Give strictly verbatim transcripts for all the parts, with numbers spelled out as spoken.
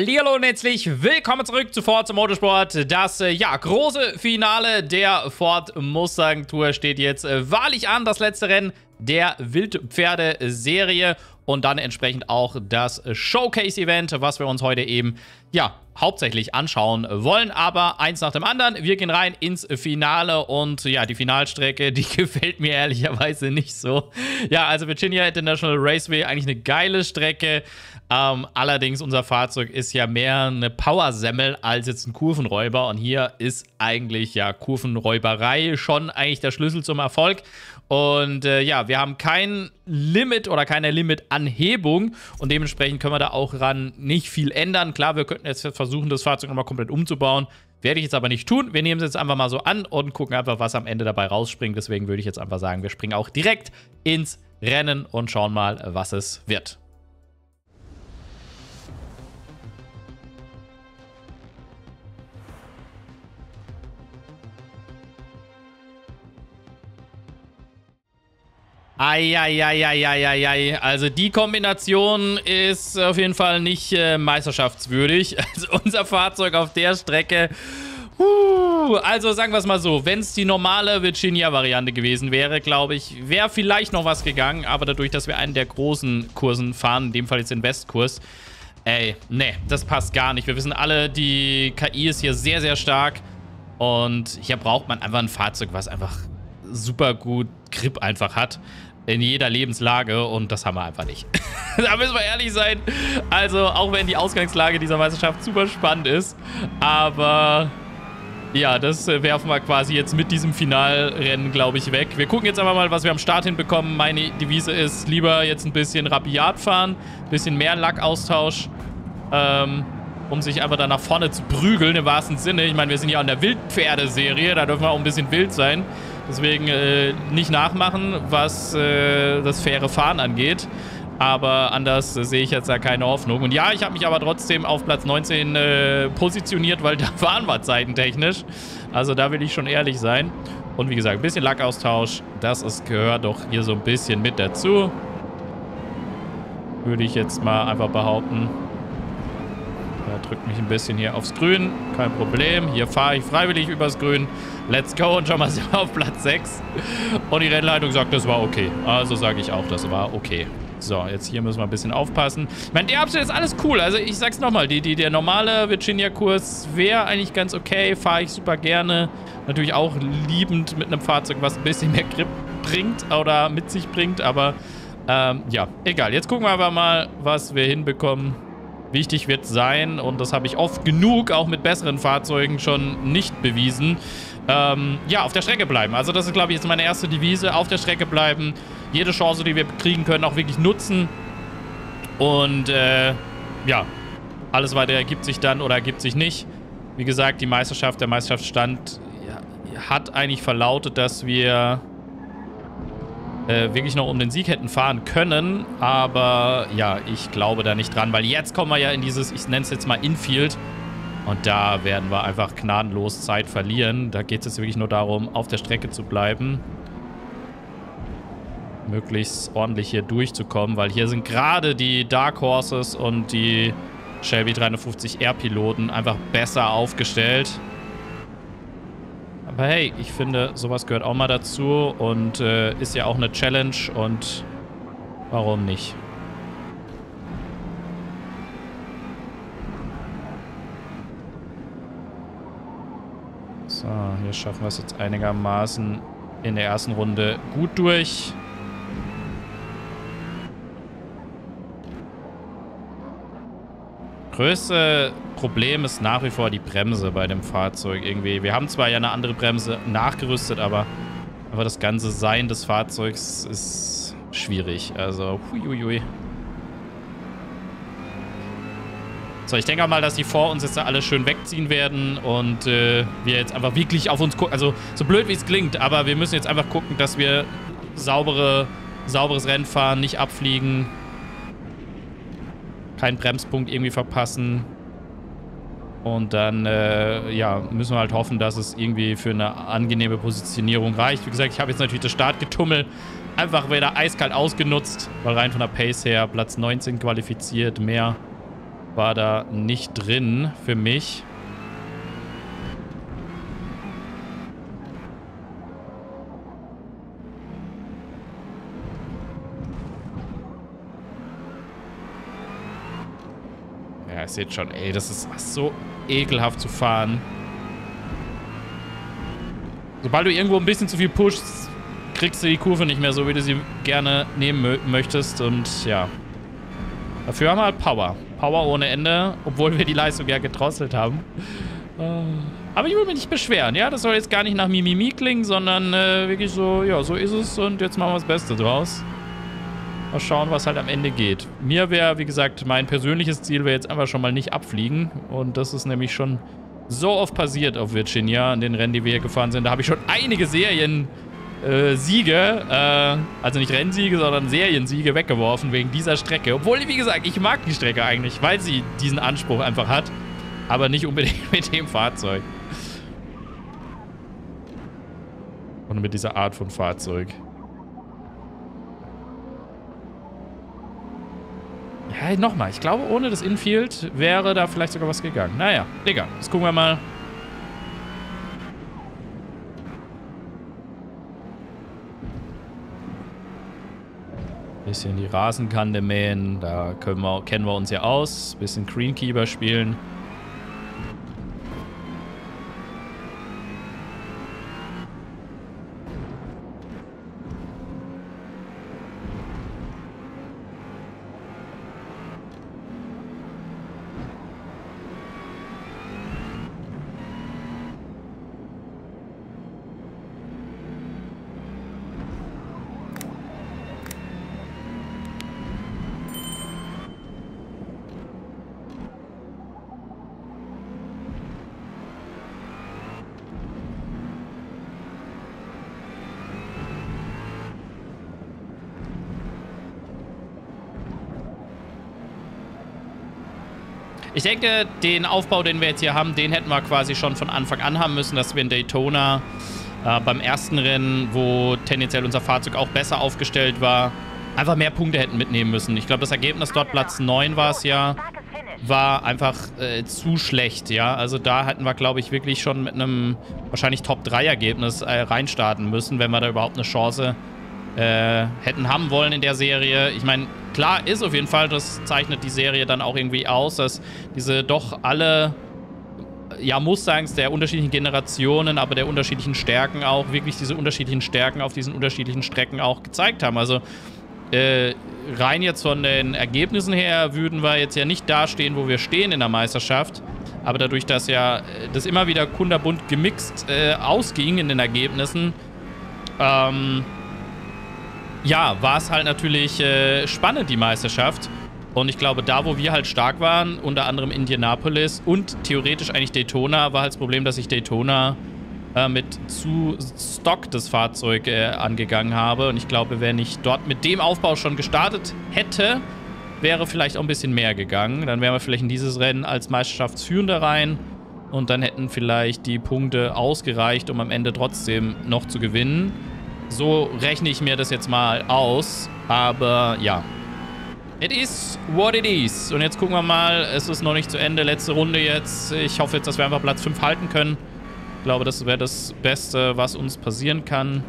Hallihallo und herzlich willkommen zurück zu Forza Motorsport. Das äh, ja, große Finale der Ford Mustang Tour steht jetzt äh, wahrlich an. Das letzte Rennen der Wildpferde-Serie und dann entsprechend auch das Showcase-Event, was wir uns heute eben ja hauptsächlich anschauen wollen. Aber eins nach dem anderen, wir gehen rein ins Finale und ja, die Finalstrecke, die gefällt mir ehrlicherweise nicht so. Ja, also Virginia International Raceway, eigentlich eine geile Strecke. Ähm, allerdings, unser Fahrzeug ist ja mehr eine Powersemmel als jetzt ein Kurvenräuber. Und hier ist eigentlich ja Kurvenräuberei schon eigentlich der Schlüssel zum Erfolg. Und äh, ja, wir haben kein Limit oder keine Limit-Anhebung und dementsprechend können wir da auch ran nicht viel ändern. Klar, wir könnten jetzt versuchen, das Fahrzeug nochmal komplett umzubauen. Werde ich jetzt aber nicht tun. Wir nehmen es jetzt einfach mal so an und gucken einfach, was am Ende dabei rausspringt. Deswegen würde ich jetzt einfach sagen, wir springen auch direkt ins Rennen und schauen mal, was es wird. Eieieiei, also die Kombination ist auf jeden Fall nicht äh, meisterschaftswürdig. Also unser Fahrzeug auf der Strecke, uh, also sagen wir es mal so, wenn es die normale Virginia-Variante gewesen wäre, glaube ich, wäre vielleicht noch was gegangen, aber dadurch, dass wir einen der großen Kursen fahren, in dem Fall jetzt den Westkurs, ey, nee, das passt gar nicht. Wir wissen alle, die K I ist hier sehr, sehr stark und hier braucht man einfach ein Fahrzeug, was einfach super gut Grip einfach hat. In jeder Lebenslage und das haben wir einfach nicht. Da müssen wir ehrlich sein. Also, auch wenn die Ausgangslage dieser Meisterschaft super spannend ist, aber ja, das werfen wir quasi jetzt mit diesem Finalrennen, glaube ich, weg. Wir gucken jetzt einfach mal, was wir am Start hinbekommen. Meine Devise ist, lieber jetzt ein bisschen rabiat fahren, ein bisschen mehr Lackaustausch, ähm, um sich einfach da nach vorne zu prügeln, im wahrsten Sinne. Ich meine, wir sind ja in der Wildpferde-Serie, da dürfen wir auch ein bisschen wild sein. Deswegen äh, nicht nachmachen, was äh, das faire Fahren angeht. Aber anders äh, sehe ich jetzt da keine Hoffnung. Und ja, ich habe mich aber trotzdem auf Platz neunzehn äh, positioniert, weil da waren wir zeitentechnisch. Also da will ich schon ehrlich sein. Und wie gesagt, ein bisschen Lackaustausch, das ist, gehört doch hier so ein bisschen mit dazu. Würde ich jetzt mal einfach behaupten. Da drückt mich ein bisschen hier aufs Grün. Kein Problem. Hier fahre ich freiwillig übers Grün. Let's go. Und schon mal sind wir auf Platz sechs. Und die Rennleitung sagt, das war okay. Also sage ich auch, das war okay. So, jetzt hier müssen wir ein bisschen aufpassen. Ich meine, der Abschnitt ist alles cool. Also ich sag's nochmal, die, die, der normale Virginia-Kurs wäre eigentlich ganz okay. Fahre ich super gerne. Natürlich auch liebend mit einem Fahrzeug, was ein bisschen mehr Grip bringt oder mit sich bringt. Aber ähm, ja, egal. Jetzt gucken wir aber mal, was wir hinbekommen. Wichtig wird sein, und das habe ich oft genug auch mit besseren Fahrzeugen schon nicht bewiesen, ähm, ja, auf der Strecke bleiben. Also das ist, glaube ich, jetzt meine erste Devise. Auf der Strecke bleiben, jede Chance, die wir kriegen können, auch wirklich nutzen. Und äh, ja, alles weiter ergibt sich dann oder ergibt sich nicht. Wie gesagt, die Meisterschaft, der Meisterschaftsstand ja, hat eigentlich verlautet, dass wir Äh, wirklich noch um den Sieg hätten fahren können, aber ja, ich glaube da nicht dran, weil jetzt kommen wir ja in dieses, ich nenne es jetzt mal Infield und da werden wir einfach gnadenlos Zeit verlieren. Da geht es jetzt wirklich nur darum, auf der Strecke zu bleiben, möglichst ordentlich hier durchzukommen, weil hier sind gerade die Dark Horses und die Shelby dreihundertfünfzig R Piloten einfach besser aufgestellt. Aber hey, ich finde, sowas gehört auch mal dazu und äh, ist ja auch eine Challenge und warum nicht? So, hier schaffen wir es jetzt einigermaßen in der ersten Runde gut durch. Größte Problem ist nach wie vor die Bremse bei dem Fahrzeug irgendwie. Wir haben zwar ja eine andere Bremse nachgerüstet, aber, aber das ganze Sein des Fahrzeugs ist schwierig. Also, huiuiui. So, ich denke auch mal, dass die vor uns jetzt alle schön wegziehen werden und äh, wir jetzt einfach wirklich auf uns gucken. Also, so blöd wie es klingt, aber wir müssen jetzt einfach gucken, dass wir saubere, sauberes Rennen fahren, nicht abfliegen. Keinen Bremspunkt irgendwie verpassen. Und dann äh, ja, müssen wir halt hoffen, dass es irgendwie für eine angenehme Positionierung reicht. Wie gesagt, ich habe jetzt natürlich das Startgetummel einfach wieder eiskalt ausgenutzt, weil rein von der Pace her Platz neunzehn qualifiziert, mehr war da nicht drin für mich. Ja, ihr seht schon, ey, das ist so ekelhaft zu fahren. Sobald du irgendwo ein bisschen zu viel pushst, kriegst du die Kurve nicht mehr so, wie du sie gerne nehmen möchtest. Und ja, dafür haben wir halt Power. Power ohne Ende, obwohl wir die Leistung ja gedrosselt haben. Aber ich will mich nicht beschweren, ja? Das soll jetzt gar nicht nach Mimimi klingen, sondern äh, wirklich so, ja, so ist es und jetzt machen wir das Beste draus. Mal schauen, was halt am Ende geht. Mir wäre, wie gesagt, mein persönliches Ziel wäre jetzt einfach schon mal nicht abfliegen. Und das ist nämlich schon so oft passiert auf Virginia, an den Rennen, die wir hier gefahren sind. Da habe ich schon einige Serien-Siege, äh, äh, also nicht Rennsiege, sondern Seriensiege weggeworfen wegen dieser Strecke. Obwohl, wie gesagt, ich mag die Strecke eigentlich, weil sie diesen Anspruch einfach hat. Aber nicht unbedingt mit dem Fahrzeug. Und mit dieser Art von Fahrzeug. Ja, nochmal, ich glaube, ohne das Infield wäre da vielleicht sogar was gegangen. Naja, Digga, jetzt gucken wir mal. Bisschen die Rasenkante mähen, da können wir, kennen wir uns ja aus. Bisschen Greenkeeper spielen. Ich denke, den Aufbau, den wir jetzt hier haben, den hätten wir quasi schon von Anfang an haben müssen, dass wir in Daytona äh, beim ersten Rennen, wo tendenziell unser Fahrzeug auch besser aufgestellt war, einfach mehr Punkte hätten mitnehmen müssen. Ich glaube, das Ergebnis dort, Platz neun war es ja, war einfach äh, zu schlecht, ja. Also da hätten wir, glaube ich, wirklich schon mit einem wahrscheinlich Top drei Ergebnis äh, reinstarten müssen, wenn wir da überhaupt eine Chance äh, hätten haben wollen in der Serie. Ich meine, klar ist auf jeden Fall, das zeichnet die Serie dann auch irgendwie aus, dass diese doch alle, ja, Mustangs der unterschiedlichen Generationen, aber der unterschiedlichen Stärken auch, wirklich diese unterschiedlichen Stärken auf diesen unterschiedlichen Strecken auch gezeigt haben. Also äh, rein jetzt von den Ergebnissen her würden wir jetzt ja nicht dastehen, wo wir stehen in der Meisterschaft, aber dadurch, dass ja das immer wieder kunterbunt gemixt äh, ausging in den Ergebnissen, ähm... ja, war es halt natürlich äh, spannend, die Meisterschaft. Und ich glaube, da, wo wir halt stark waren, unter anderem Indianapolis und theoretisch eigentlich Daytona, war halt das Problem, dass ich Daytona äh, mit zu Stock das Fahrzeug äh, angegangen habe. Und ich glaube, wenn ich dort mit dem Aufbau schon gestartet hätte, wäre vielleicht auch ein bisschen mehr gegangen. Dann wären wir vielleicht in dieses Rennen als Meisterschaftsführender rein. Und dann hätten vielleicht die Punkte ausgereicht, um am Ende trotzdem noch zu gewinnen. So rechne ich mir das jetzt mal aus, aber ja. It is what it is. Und jetzt gucken wir mal, es ist noch nicht zu Ende, letzte Runde jetzt. Ich hoffe jetzt, dass wir einfach Platz fünf halten können. Ich glaube, das wäre das Beste, was uns passieren kann.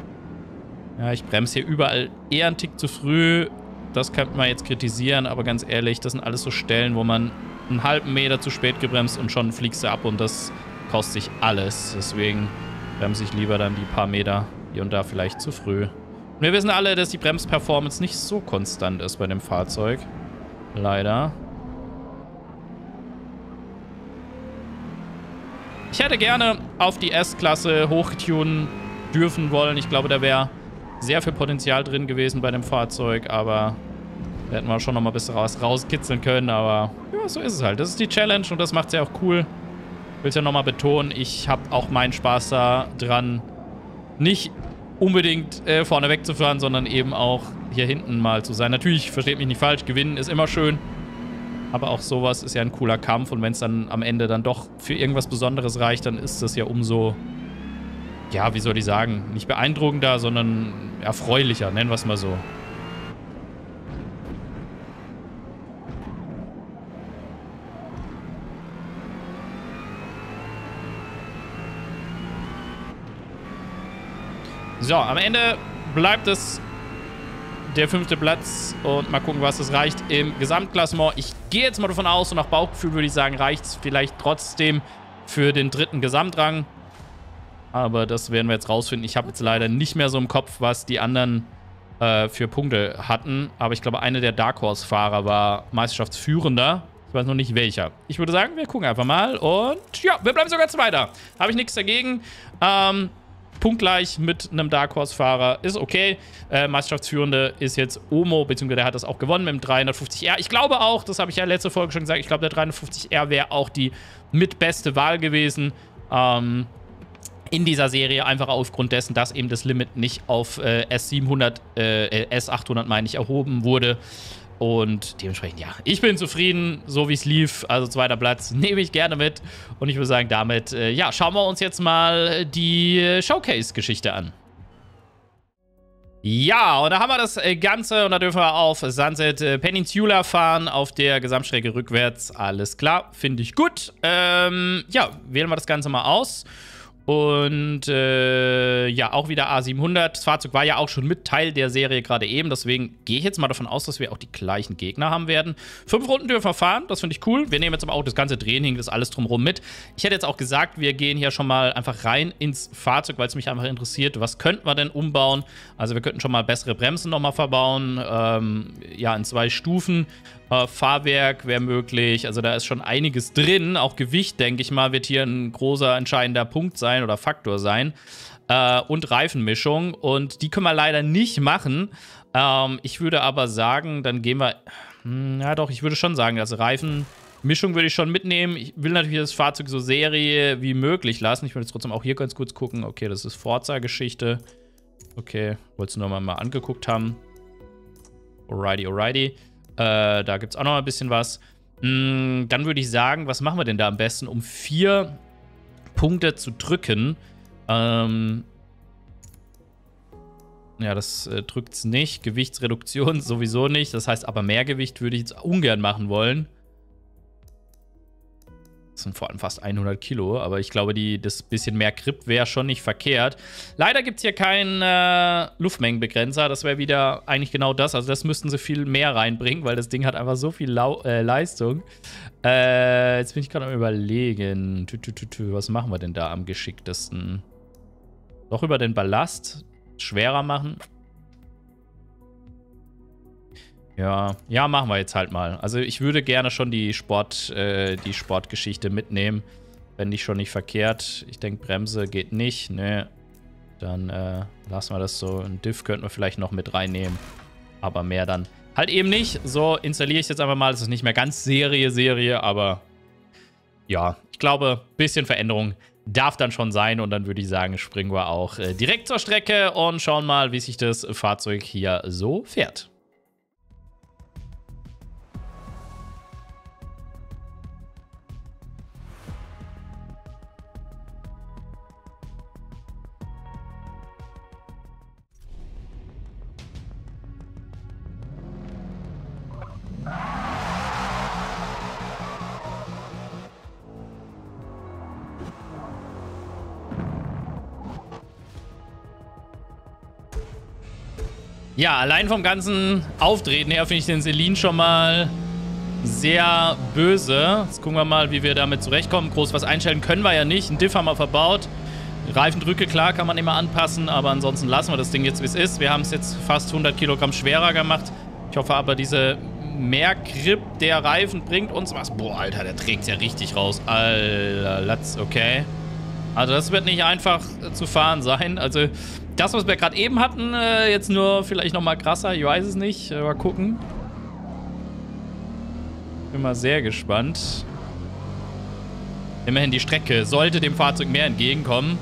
Ja, ich bremse hier überall eher einen Tick zu früh. Das könnte man jetzt kritisieren, aber ganz ehrlich, das sind alles so Stellen, wo man einen halben Meter zu spät gebremst und schon fliegst du ab und das kostet sich alles. Deswegen bremse ich lieber dann die paar Meter hier und da vielleicht zu früh. Und wir wissen alle, dass die Bremsperformance nicht so konstant ist bei dem Fahrzeug. Leider. Ich hätte gerne auf die S-Klasse hochtunen dürfen wollen. Ich glaube, da wäre sehr viel Potenzial drin gewesen bei dem Fahrzeug, aber da hätten wir schon noch mal ein bisschen raus, rauskitzeln können, aber ja, so ist es halt. Das ist die Challenge und das macht es ja auch cool. Ich will es ja nochmal betonen, ich habe auch meinen Spaß da dran, nicht unbedingt äh, vorne wegzufahren, sondern eben auch hier hinten mal zu sein. Natürlich, versteht mich nicht falsch, gewinnen ist immer schön. Aber auch sowas ist ja ein cooler Kampf. Und wenn es dann am Ende dann doch für irgendwas Besonderes reicht, dann ist das ja umso, ja, wie soll ich sagen, nicht beeindruckender, sondern erfreulicher, nennen wir es mal so. So, am Ende bleibt es der fünfte Platz und mal gucken, was es reicht im Gesamtklassement. Ich gehe jetzt mal davon aus und nach Bauchgefühl würde ich sagen, reicht es vielleicht trotzdem für den dritten Gesamtrang. Aber das werden wir jetzt rausfinden. Ich habe jetzt leider nicht mehr so im Kopf, was die anderen äh, für Punkte hatten. Aber ich glaube, einer der Dark Horse-Fahrer war Meisterschaftsführender. Ich weiß noch nicht, welcher. Ich würde sagen, wir gucken einfach mal. Und ja, wir bleiben sogar Zweiter. Habe ich nichts dagegen. Ähm, punktgleich mit einem Dark Horse-Fahrer. Ist okay. Äh, Meisterschaftsführende ist jetzt Omo, beziehungsweise der hat das auch gewonnen mit dem dreihundertfünfzig R. Ich glaube auch, das habe ich ja letzte Folge schon gesagt, ich glaube, der dreihundertfünfzig R wäre auch die mitbeste Wahl gewesen. Ähm, in dieser Serie, einfach aufgrund dessen, dass eben das Limit nicht auf äh, S siebenhundert, äh, S achthundert, meine ich, erhoben wurde. Und dementsprechend, ja, ich bin zufrieden, so wie es lief. Also zweiter Platz nehme ich gerne mit. Und ich würde sagen, damit, äh, ja, schauen wir uns jetzt mal die äh, Showcase-Geschichte an. Ja, und da haben wir das Ganze und da dürfen wir auf Sunset Peninsula fahren, auf der Gesamtstrecke rückwärts. Alles klar, finde ich gut. Ähm, ja, wählen wir das Ganze mal aus. Und äh, ja, auch wieder A siebenhundert. Das Fahrzeug war ja auch schon mit Teil der Serie gerade eben. Deswegen gehe ich jetzt mal davon aus, dass wir auch die gleichen Gegner haben werden. Fünf Runden dürfen wir fahren. Das finde ich cool. Wir nehmen jetzt aber auch das ganze Training, das alles drumherum mit. Ich hätte jetzt auch gesagt, wir gehen hier schon mal einfach rein ins Fahrzeug, weil es mich einfach interessiert. Was könnten wir denn umbauen? Also wir könnten schon mal bessere Bremsen nochmal verbauen. Ähm, ja, in zwei Stufen. Uh, Fahrwerk wäre möglich, also da ist schon einiges drin, auch Gewicht, denke ich mal, wird hier ein großer entscheidender Punkt sein oder Faktor sein uh, und Reifenmischung und die können wir leider nicht machen. Uh, ich würde aber sagen, dann gehen wir, ja doch, ich würde schon sagen, dass Reifen... Mischung würde ich schon mitnehmen. Ich will natürlich das Fahrzeug so Serie wie möglich lassen. Ich will jetzt trotzdem auch hier ganz kurz gucken. Okay, das ist Forza-Geschichte. Okay, wollte es nur mal, mal angeguckt haben. Alrighty, alrighty. Äh, da gibt es auch noch ein bisschen was. Mm, dann würde ich sagen, was machen wir denn da am besten, um vier Punkte zu drücken? Ähm ja, das äh, drückt es nicht. Gewichtsreduktion sowieso nicht. Das heißt, aber mehr Gewicht würde ich jetzt ungern machen wollen. Das sind vor allem fast hundert Kilo. Aber ich glaube, die, das bisschen mehr Grip wäre schon nicht verkehrt. Leider gibt es hier keinen äh, Luftmengenbegrenzer. Das wäre wieder eigentlich genau das. Also das müssten sie viel mehr reinbringen, weil das Ding hat einfach so viel Lau äh, Leistung. Äh, jetzt bin ich gerade am Überlegen. Tü, tü, tü, tü. Was machen wir denn da am geschicktesten? Doch über den Ballast. Schwerer machen. Ja, ja, machen wir jetzt halt mal. Also ich würde gerne schon die Sport, äh, die Sportgeschichte mitnehmen. Wenn nicht schon nicht verkehrt. Ich denke, Bremse geht nicht. Ne, dann äh, lassen wir das so. Ein Diff könnten wir vielleicht noch mit reinnehmen. Aber mehr dann halt eben nicht. So installiere ich jetzt einfach mal. Es ist nicht mehr ganz Serie, Serie, aber ja, ich glaube, ein bisschen Veränderung darf dann schon sein. Und dann würde ich sagen, springen wir auch äh, direkt zur Strecke und schauen mal, wie sich das Fahrzeug hier so fährt. Ja, allein vom ganzen Auftreten her finde ich den Saleen schon mal sehr böse. Jetzt gucken wir mal, wie wir damit zurechtkommen. Groß was einstellen können wir ja nicht. Ein Diff haben wir verbaut. Reifendrücke, klar, kann man immer anpassen. Aber ansonsten lassen wir das Ding jetzt, wie es ist. Wir haben es jetzt fast hundert Kilogramm schwerer gemacht. Ich hoffe aber, diese mehr Grip der Reifen bringt uns was. Boah, Alter, der trägt es ja richtig raus. Alter, Latz, okay. Also das wird nicht einfach zu fahren sein. Also das, was wir gerade eben hatten, jetzt nur vielleicht nochmal krasser. Ich weiß es nicht. Mal gucken. Bin mal sehr gespannt. Immerhin die Strecke sollte dem Fahrzeug mehr entgegenkommen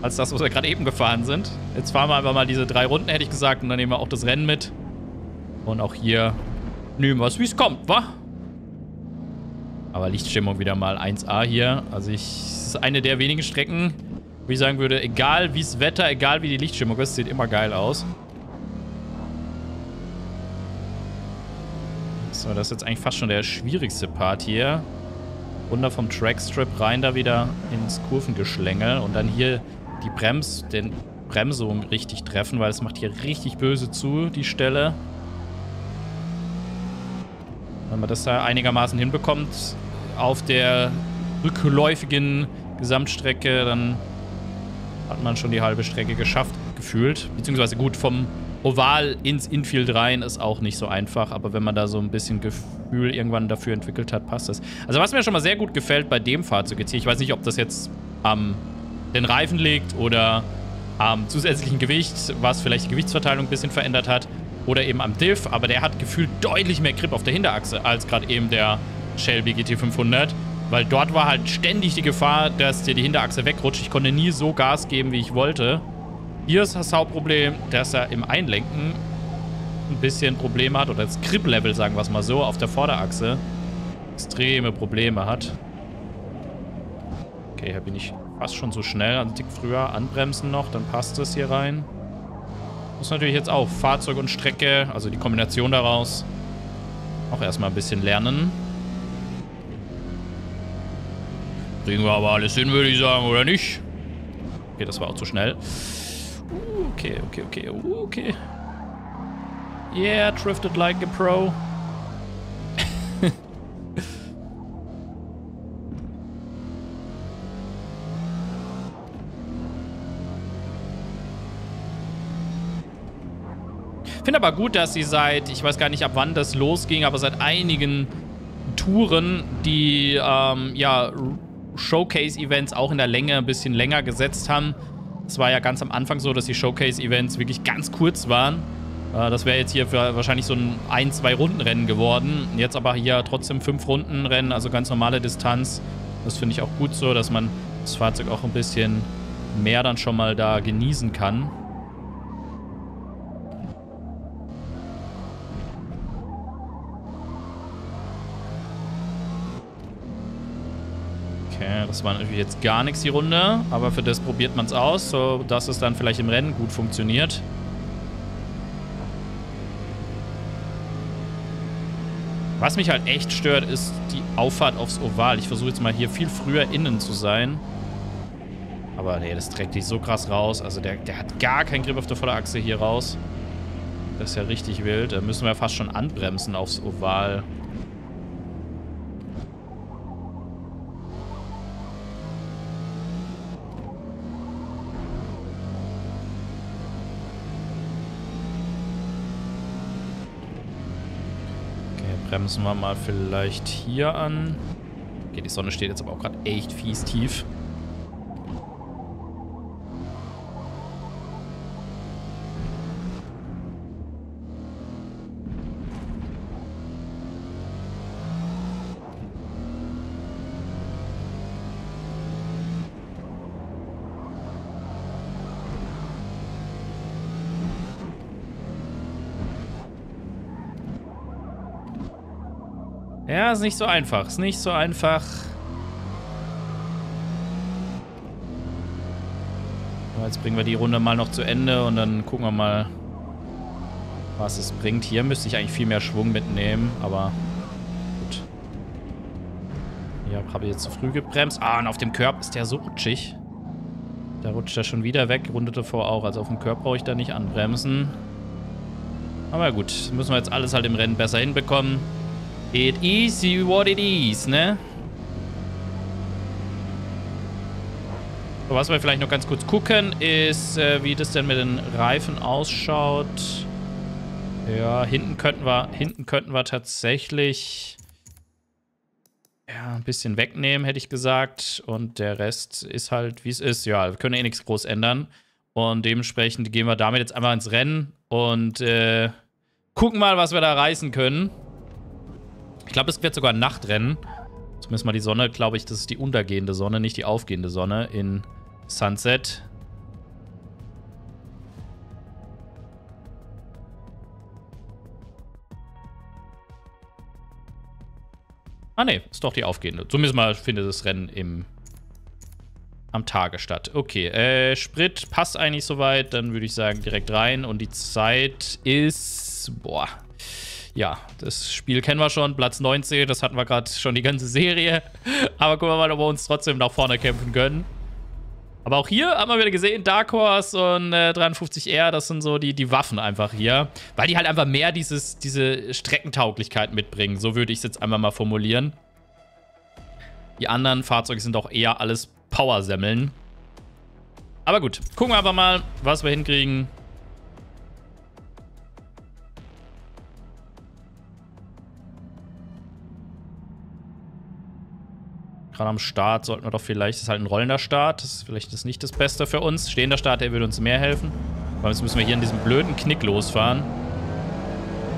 als das, was wir gerade eben gefahren sind. Jetzt fahren wir einfach mal diese drei Runden, hätte ich gesagt. Und dann nehmen wir auch das Rennen mit. Und auch hier nehmen wir es, wie es kommt, wa? Aber Lichtstimmung wieder mal eins A hier. Also ich, das ist eine der wenigen Strecken, wo ich sagen würde, egal wie das Wetter, egal wie die Lichtstimmung ist, sieht immer geil aus. So, das ist jetzt eigentlich fast schon der schwierigste Part hier. Runter vom Trackstrip rein, da wieder ins Kurvengeschlängel und dann hier die Brems, den Bremsung richtig treffen, weil es macht hier richtig böse zu, die Stelle. Wenn man das da einigermaßen hinbekommt auf der rückläufigen Gesamtstrecke, dann hat man schon die halbe Strecke geschafft, gefühlt. Beziehungsweise gut, vom Oval ins Infield rein ist auch nicht so einfach, aber wenn man da so ein bisschen Gefühl irgendwann dafür entwickelt hat, passt das. Also was mir schon mal sehr gut gefällt bei dem Fahrzeug jetzt hier, ich weiß nicht, ob das jetzt am den Reifen liegt oder am zusätzlichen Gewicht, was vielleicht die Gewichtsverteilung ein bisschen verändert hat, oder eben am Diff, aber der hat gefühlt deutlich mehr Grip auf der Hinterachse als gerade eben der Shelby G T fünfhundert, weil dort war halt ständig die Gefahr, dass dir die Hinterachse wegrutscht. Ich konnte nie so Gas geben, wie ich wollte. Hier ist das Hauptproblem, dass er im Einlenken ein bisschen Probleme hat, oder das Grip-Level, sagen wir es mal so, auf der Vorderachse extreme Probleme hat. Okay, hier bin ich fast schon so schnell, also einen Tick früher anbremsen noch, dann passt es hier rein. Muss natürlich jetzt auch Fahrzeug und Strecke, also die Kombination daraus, auch erstmal ein bisschen lernen. Kriegen wir aber alles hin, würde ich sagen, oder nicht? Okay, das war auch zu schnell. Uh, okay, okay, okay, uh, okay. Yeah, drifted like a pro. Ich finde aber gut, dass sie seit, ich weiß gar nicht, ab wann das losging, aber seit einigen Touren die ähm, ja, Showcase-Events auch in der Länge ein bisschen länger gesetzt haben. Es war ja ganz am Anfang so, dass die Showcase-Events wirklich ganz kurz waren. Äh, das wäre jetzt hier für wahrscheinlich so ein ein-, zwei-Runden-Rennen geworden. Jetzt aber hier trotzdem fünf Runden Rennen, also ganz normale Distanz. Das finde ich auch gut so, dass man das Fahrzeug auch ein bisschen mehr dann schon mal da genießen kann. Okay, das war natürlich jetzt gar nichts die Runde, aber für das probiert man es aus, so dass es dann vielleicht im Rennen gut funktioniert. Was mich halt echt stört, ist die Auffahrt aufs Oval. Ich versuche jetzt mal hier viel früher innen zu sein. Aber nee, das trägt dich so krass raus. Also der, der hat gar keinen Grip auf der Vorderachse hier raus. Das ist ja richtig wild. Da müssen wir fast schon anbremsen aufs Oval. Bremsen wir mal vielleicht hier an. Okay, die Sonne steht jetzt aber auch gerade echt fies tief. Ja, ist nicht so einfach. Ist nicht so einfach. Aber jetzt bringen wir die Runde mal noch zu Ende und dann gucken wir mal, was es bringt. Hier müsste ich eigentlich viel mehr Schwung mitnehmen, aber gut. Hier habe ich jetzt zu früh gebremst. Ah, und auf dem Curb ist der so rutschig. Da rutscht er schon wieder weg. Runde davor auch. Also auf dem Curb brauche ich da nicht anbremsen. Aber gut, müssen wir jetzt alles halt im Rennen besser hinbekommen. It is what it is, ne? So, was wir vielleicht noch ganz kurz gucken, ist, äh, wie das denn mit den Reifen ausschaut. Ja, hinten könnten wir, hinten könnten wir tatsächlich ja, ein bisschen wegnehmen, hätte ich gesagt. Und der Rest ist halt, wie es ist. Ja, wir können eh nichts groß ändern. Und dementsprechend gehen wir damit jetzt einmal ins Rennen und äh, gucken mal, was wir da reißen können. Ich glaube, es wird sogar ein Nachtrennen. Zumindest mal die Sonne, glaube ich, das ist die untergehende Sonne, nicht die aufgehende Sonne in Sunset. Ah ne, ist doch die aufgehende. Zumindest mal findet das Rennen im, am Tage statt. Okay, äh, Sprit passt eigentlich soweit. Dann würde ich sagen, direkt rein. Und die Zeit ist... Boah... Ja, das Spiel kennen wir schon, Platz neunzehn, das hatten wir gerade schon die ganze Serie. Aber gucken wir mal, ob wir uns trotzdem nach vorne kämpfen können. Aber auch hier haben wir wieder gesehen, Dark Horse und äh, drei fünfzig R, das sind so die, die Waffen einfach hier. Weil die halt einfach mehr dieses, diese Streckentauglichkeit mitbringen. So würde ich es jetzt einmal mal formulieren. Die anderen Fahrzeuge sind auch eher alles Powersemmeln. Aber gut, gucken wir aber mal, was wir hinkriegen. Am Start sollten wir doch vielleicht, das ist halt ein rollender Start, das ist vielleicht das nicht das Beste für uns. Stehender Start, der würde uns mehr helfen. Weil jetzt müssen wir hier in diesem blöden Knick losfahren.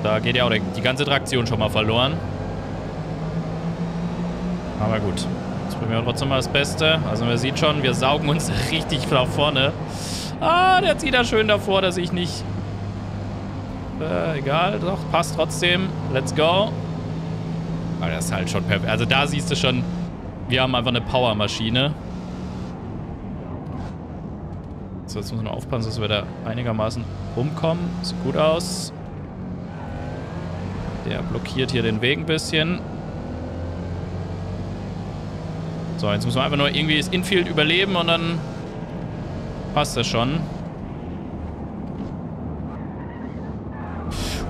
Da geht ja auch die ganze Traktion schon mal verloren. Aber gut, das bringen wir trotzdem mal das Beste. Also man sieht schon, wir saugen uns richtig nach vorne. Ah, der zieht da schön davor, dass ich nicht... Äh, egal, doch, passt trotzdem. Let's go. Aber das ist halt schon perfekt. Also da siehst du schon... Wir haben einfach eine Powermaschine. So, jetzt müssen wir aufpassen, dass wir da einigermaßen rumkommen. Sieht gut aus. Der blockiert hier den Weg ein bisschen. So, jetzt müssen wir einfach nur irgendwie das Infield überleben und dann passt das schon.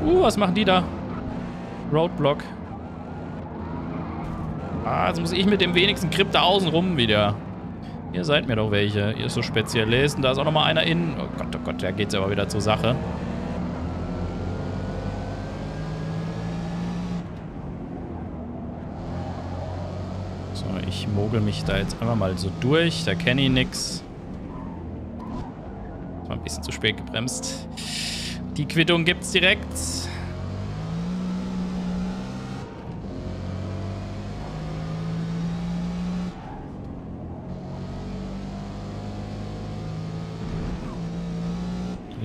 Uh, was machen die da? Roadblock. Ah, jetzt muss ich mit dem wenigsten Grip da außen rum wieder. Ihr seid mir doch welche. Ihr ist so Spezialisten. Da ist auch nochmal einer innen. Oh Gott, oh Gott, da geht's aber wieder zur Sache. So, ich mogel mich da jetzt einfach mal so durch. Da kenne ich nix. Das war ein bisschen zu spät gebremst. Die Quittung gibt's direkt.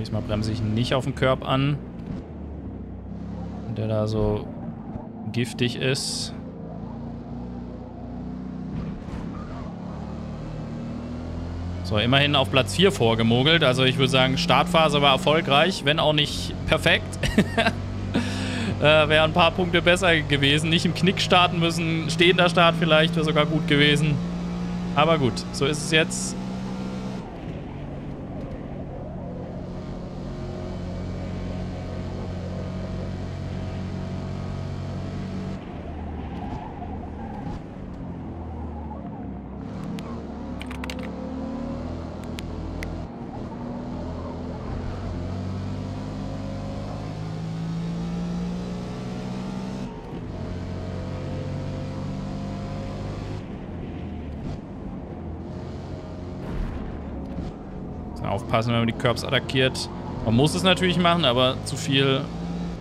Diesmal bremse ich nicht auf den Curb an, der da so giftig ist. So, immerhin auf Platz vier vorgemogelt. Also ich würde sagen, Startphase war erfolgreich, wenn auch nicht perfekt. äh, Wäre ein paar Punkte besser gewesen. Nicht im Knick starten müssen. Stehender Start vielleicht wäre sogar gut gewesen. Aber gut, so ist es jetzt. Aufpassen, wenn man die Curbs attackiert. Man muss es natürlich machen, aber zu viel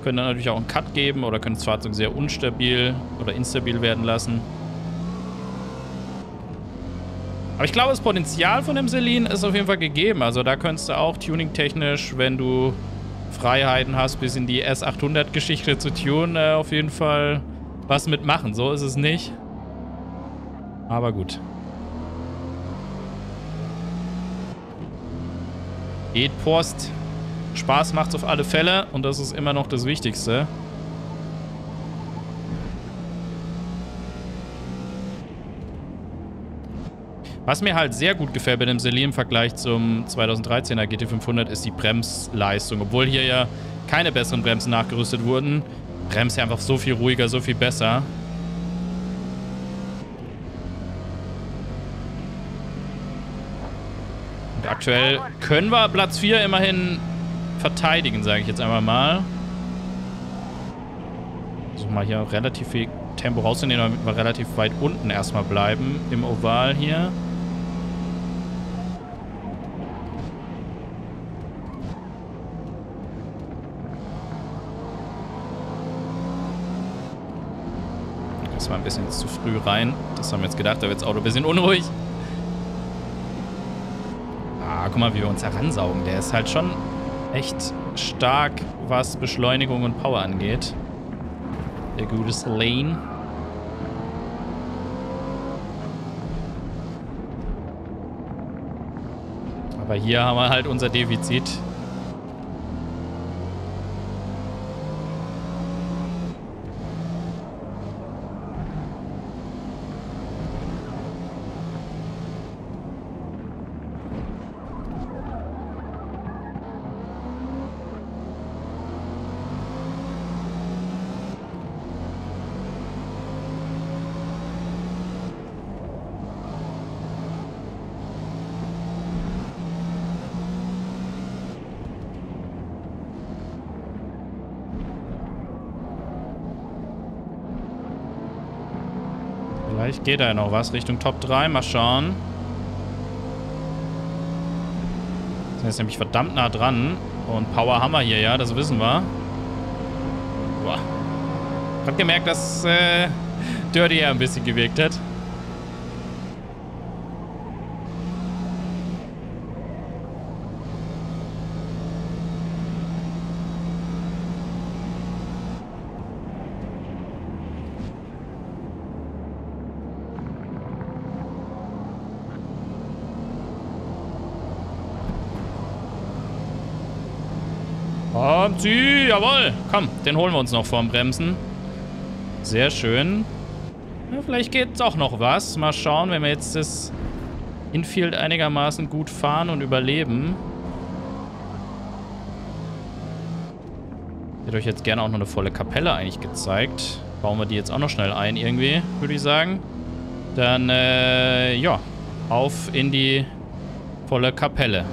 können dann natürlich auch einen Cut geben oder können das Fahrzeug sehr unstabil oder instabil werden lassen. Aber ich glaube, das Potenzial von dem Saleen ist auf jeden Fall gegeben. Also da könntest du auch tuning-technisch, wenn du Freiheiten hast, bis in die S achthundert-Geschichte zu tunen, äh, auf jeden Fall was mitmachen. So ist es nicht. Aber gut. Geht Post. Spaß macht's auf alle Fälle und das ist immer noch das Wichtigste. Was mir halt sehr gut gefällt bei dem Saleen im Vergleich zum zweitausenddreizehner G T fünfhundert ist die Bremsleistung. Obwohl hier ja keine besseren Bremsen nachgerüstet wurden, bremst ja einfach so viel ruhiger, so viel besser. Aktuell können wir Platz vier immerhin verteidigen, sage ich jetzt einmal mal. Versuchen mal hier relativ viel Tempo rauszunehmen, damit wir relativ weit unten erstmal bleiben im Oval hier. Das war ein bisschen zu früh rein. Das haben wir jetzt gedacht, da wird das Auto ein bisschen unruhig. Guck mal, wie wir uns heransaugen. Der ist halt schon echt stark, was Beschleunigung und Power angeht. Der gute Saleen. Aber hier haben wir halt unser Defizit. Vielleicht geht da ja noch was Richtung Top drei. Mal schauen. Wir sind jetzt nämlich verdammt nah dran. Und Power haben wir hier, ja. Das wissen wir. Boah. Ich hab gemerkt, dass äh, Dirty Air ein bisschen gewirkt hat. Kommt sie, jawohl. Komm, den holen wir uns noch vorm Bremsen. Sehr schön. Ja, vielleicht geht's auch noch was. Mal schauen, wenn wir jetzt das Infield einigermaßen gut fahren und überleben. Ich hätte euch jetzt gerne auch noch eine volle Kapelle eigentlich gezeigt. Bauen wir die jetzt auch noch schnell ein irgendwie, würde ich sagen. Dann, äh, ja, auf in die volle Kapelle.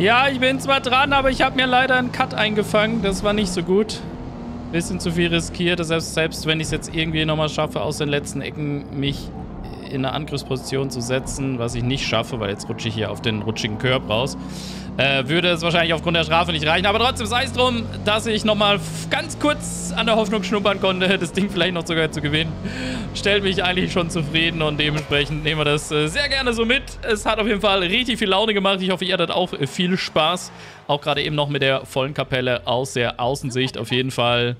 Ja, ich bin zwar dran, aber ich habe mir leider einen Cut eingefangen. Das war nicht so gut. Bisschen zu viel riskiert. Deshalb, selbst wenn ich es jetzt irgendwie nochmal schaffe, aus den letzten Ecken mich in eine Angriffsposition zu setzen, was ich nicht schaffe, weil jetzt rutsche ich hier auf den rutschigen Körb raus, äh, würde es wahrscheinlich aufgrund der Strafe nicht reichen. Aber trotzdem sei es drum, dass ich nochmal ganz kurz an der Hoffnung schnuppern konnte, das Ding vielleicht noch sogar zu gewinnen. Stellt mich eigentlich schon zufrieden und dementsprechend nehmen wir das sehr gerne so mit. Es hat auf jeden Fall richtig viel Laune gemacht. Ich hoffe, ihr hattet auch viel Spaß. Auch gerade eben noch mit der vollen Kapelle aus der Außensicht. Auf jeden Fall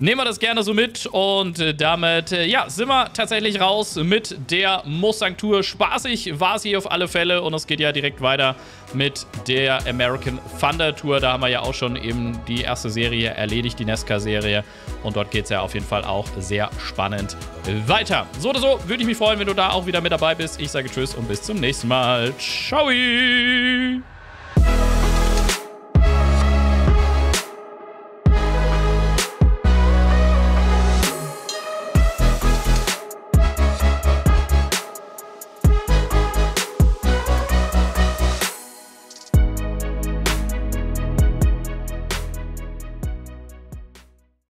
nehmen wir das gerne so mit und damit, ja, sind wir tatsächlich raus mit der Mustang Tour. Spaßig war sie auf alle Fälle und es geht ja direkt weiter mit der American Thunder Tour. Da haben wir ja auch schon eben die erste Serie erledigt, die Nesca-Serie. Und dort geht es ja auf jeden Fall auch sehr spannend weiter. So oder so würde ich mich freuen, wenn du da auch wieder mit dabei bist. Ich sage tschüss und bis zum nächsten Mal. Ciao!